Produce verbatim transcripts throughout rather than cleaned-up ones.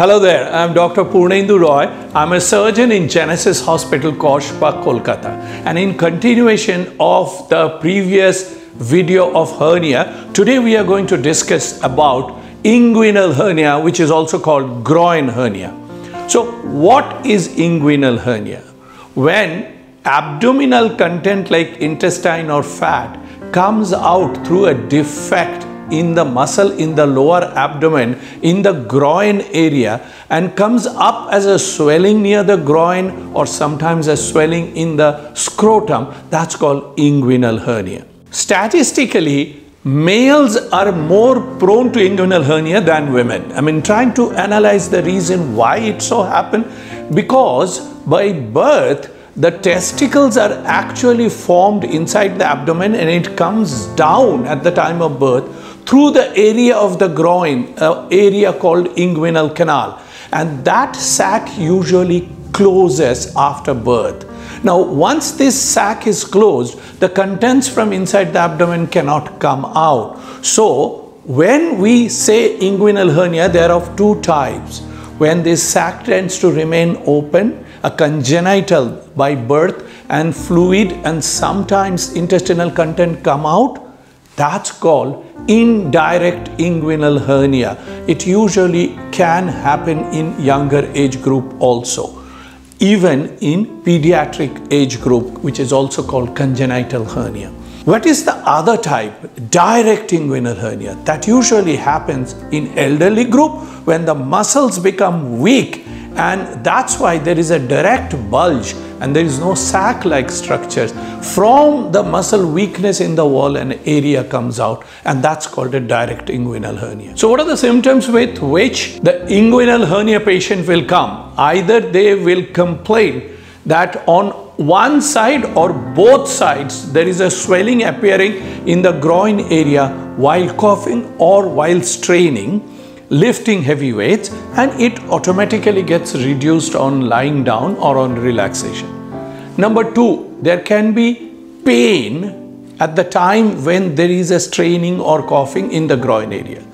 Hello there, I am Doctor Purnendu Roy. I am a surgeon in Genesis Hospital, Kasba Kolkata. And in continuation of the previous video of hernia, today we are going to discuss about inguinal hernia, which is also called groin hernia. So what is inguinal hernia? When abdominal content like intestine or fat comes out through a defect in the muscle in the lower abdomen in the groin area and comes up as a swelling near the groin or sometimes a swelling in the scrotum, that's called inguinal hernia. Statistically, males are more prone to inguinal hernia than women. I mean, trying to analyze the reason why it so happened, because by birth the testicles are actually formed inside the abdomen and it comes down at the time of birth through the area of the groin, uh, area called inguinal canal. And that sac usually closes after birth. Now, once this sac is closed, the contents from inside the abdomen cannot come out. So, when we say inguinal hernia, there are of two types. When this sac tends to remain open, a congenital by birth, and fluid and sometimes intestinal content come out, that's called indirect inguinal hernia. It usually can happen in younger age group also, even in pediatric age group, which is also called congenital hernia. What is the other type? Direct inguinal hernia. That usually happens in elderly group when the muscles become weak, and that's why there is a direct bulge and there is no sac-like structures. From the muscle weakness in the wall, an area comes out, and that's called a direct inguinal hernia. So what are the symptoms with which the inguinal hernia patient will come? Either they will complain that on one side or both sides there is a swelling appearing in the groin area while coughing or while straining, lifting heavy weights, and it automatically gets reduced on lying down or on relaxation. Number two, there can be pain at the time when there is a straining or coughing in the groin area.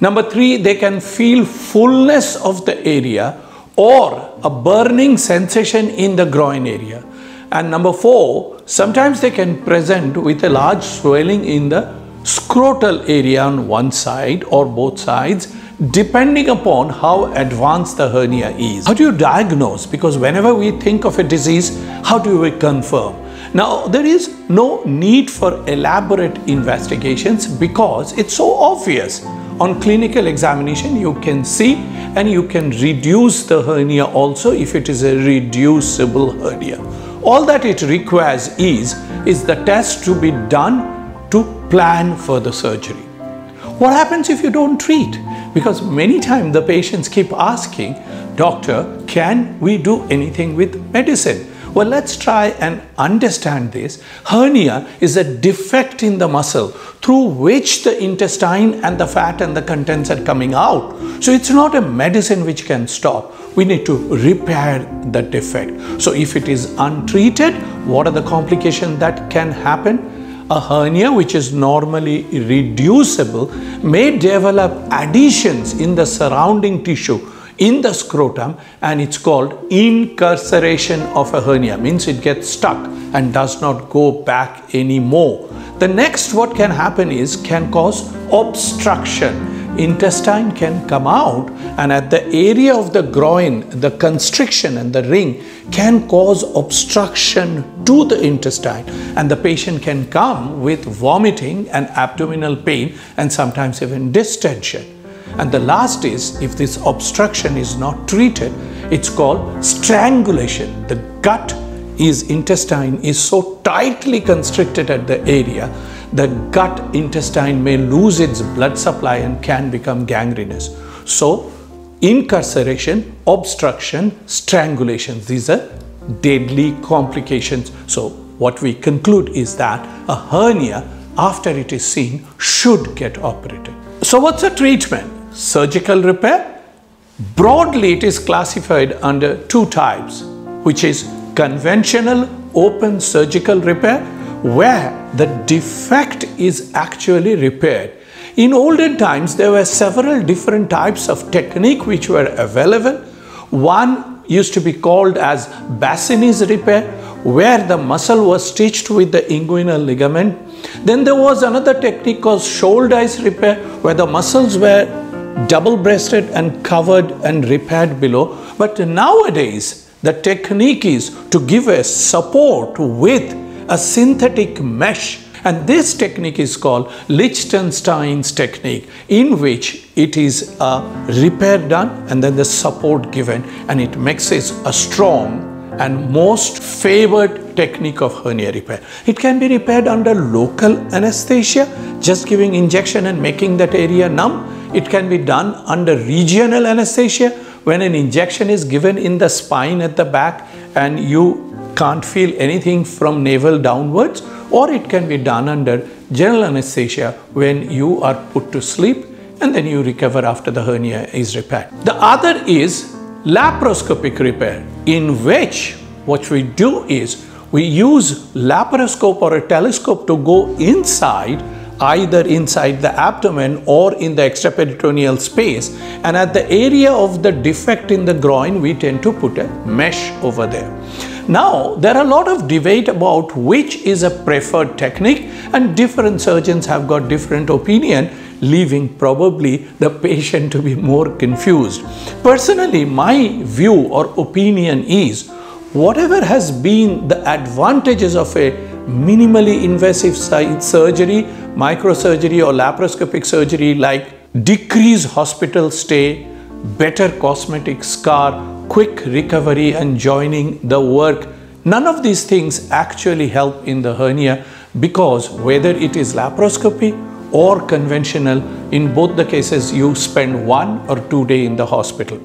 Number three, they can feel fullness of the area or a burning sensation in the groin area. And number four, sometimes they can present with a large swelling in the scrotal area on one side or both sides, depending upon how advanced the hernia is. How do you diagnose? Because whenever we think of a disease, how do we confirm? Now, there is no need for elaborate investigations because it's so obvious. On clinical examination, you can see and you can reduce the hernia also if it is a reducible hernia. All that it requires is, is the test to be done to plan for the surgery. What happens if you don't treat? Because many times the patients keep asking, "Doctor, can we do anything with medicine?" Well, let's try and understand this. Hernia is a defect in the muscle through which the intestine and the fat and the contents are coming out. So it's not a medicine which can stop. We need to repair the defect. So if it is untreated, what are the complications that can happen? A hernia, which is normally reducible, may develop adhesions in the surrounding tissue in the scrotum, and it's called incarceration of a hernia. Means it gets stuck and does not go back anymore. The next what can happen is can cause obstruction. Intestine can come out, and at the area of the groin, the constriction and the ring can cause obstruction to the intestine, and the patient can come with vomiting and abdominal pain and sometimes even distension. And the last is, if this obstruction is not treated, it's called strangulation. The gut is intestine is so tightly constricted at the area, the gut intestine may lose its blood supply and can become gangrenous. So incarceration, obstruction, strangulation, these are deadly complications. So what we conclude is that a hernia, after it is seen, should get operated. So what's the treatment? Surgical repair. Broadly, it is classified under two types, which is conventional open surgical repair, where the defect is actually repaired. In olden times, there were several different types of technique which were available. One used to be called as Bassini's repair, where the muscle was stitched with the inguinal ligament. Then there was another technique called Shouldice repair, where the muscles were double-breasted and covered and repaired below. But nowadays, the technique is to give a support with a synthetic mesh. And this technique is called Lichtenstein's technique, in which it is a repair done and then the support given, and it makes it a strong and most favored technique of hernia repair. It can be repaired under local anesthesia, just giving injection and making that area numb. It can be done under regional anesthesia, when an injection is given in the spine at the back and you can't feel anything from navel downwards, or it can be done under general anesthesia when you are put to sleep and then you recover after the hernia is repaired. The other is laparoscopic repair, in which what we do is we use laparoscope or a telescope to go inside, either inside the abdomen or in the extraperitoneal space, and at the area of the defect in the groin we tend to put a mesh over there. Now, there are a lot of debate about which is a preferred technique, and different surgeons have got different opinion, leaving probably the patient to be more confused. Personally, my view or opinion is whatever has been the advantages of a minimally invasive surgery, microsurgery or laparoscopic surgery, like decreased hospital stay, better cosmetic scar, quick recovery and joining the work, none of these things actually help in the hernia, because whether it is laparoscopy or conventional, in both the cases you spend one or two days in the hospital.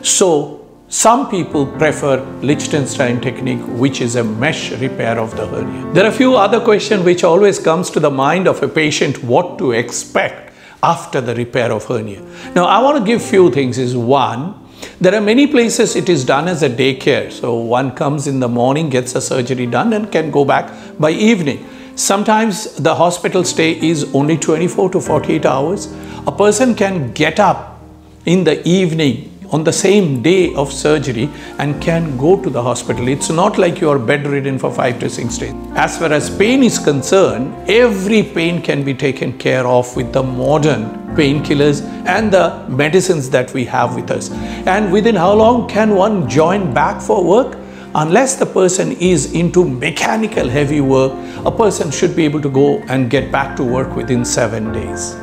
So some people prefer Lichtenstein technique, which is a mesh repair of the hernia. There are a few other questions which always comes to the mind of a patient, what to expect after the repair of hernia. Now I want to give few things. Is one, there are many places it is done as a daycare. So one comes in the morning, gets a surgery done and can go back by evening. Sometimes the hospital stay is only twenty-four to forty-eight hours. A person can get up in the evening on the same day of surgery and can go to the hospital. It's not like you are bedridden for five to six days. As far as pain is concerned, every pain can be taken care of with the modern painkillers and the medicines that we have with us. And within how long can one join back for work? Unless the person is into mechanical heavy work, a person should be able to go and get back to work within seven days.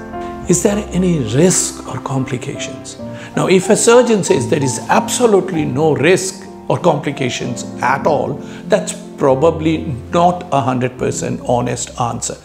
Is there any risk or complications? Now, if a surgeon says there is absolutely no risk or complications at all, that's probably not a one hundred percent honest answer.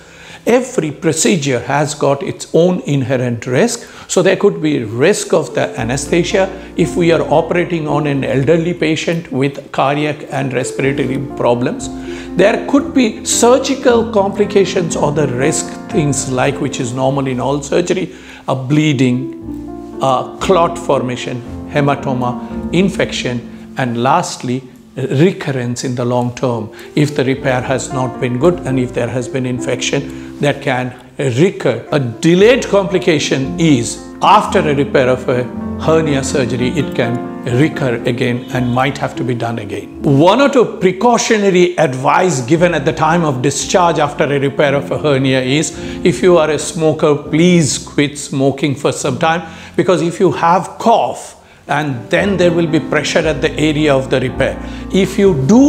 Every procedure has got its own inherent risk. So there could be risk of the anesthesia if we are operating on an elderly patient with cardiac and respiratory problems. There could be surgical complications or the risk things like, which is normal in all surgery, a bleeding, Uh, clot formation, hematoma, infection, and lastly, recurrence in the long term. If the repair has not been good and if there has been infection, that can recur. A delayed complication is after a repair of a hernia surgery, it can recur again and might have to be done again. One or two precautionary advice given at the time of discharge after a repair of a hernia is, if you are a smoker, please quit smoking for some time, because if you have cough and then there will be pressure at the area of the repair. If you do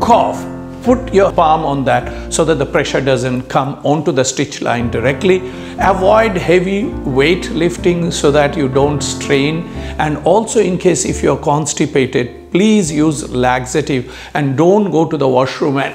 cough, put your palm on that so that the pressure doesn't come onto the stitch line directly. Avoid heavy weight lifting so that you don't strain. And also, in case if you're constipated, please use laxative and don't go to the washroom and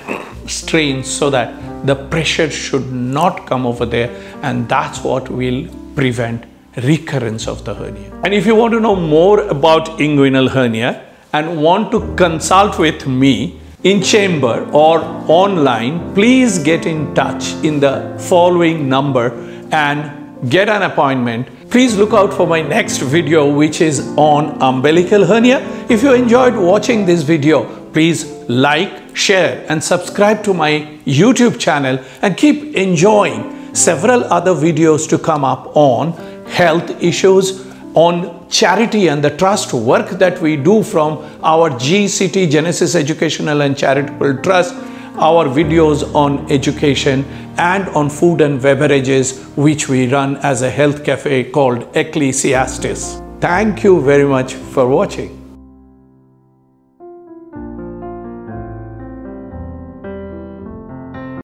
strain, so that the pressure should not come over there. And that's what will prevent recurrence of the hernia. And if you want to know more about inguinal hernia and want to consult with me in chamber or online, please get in touch in the following number and get an appointment. Please look out for my next video, which is on umbilical hernia. If you enjoyed watching this video, please like, share and subscribe to my YouTube channel, and keep enjoying several other videos to come up on health issues, on charity and the trust work that we do from our G C T Genesis Educational and Charitable Trust, our videos on education and on food and beverages which we run as a health cafe called Ecclesiastes. Thank you very much for watching.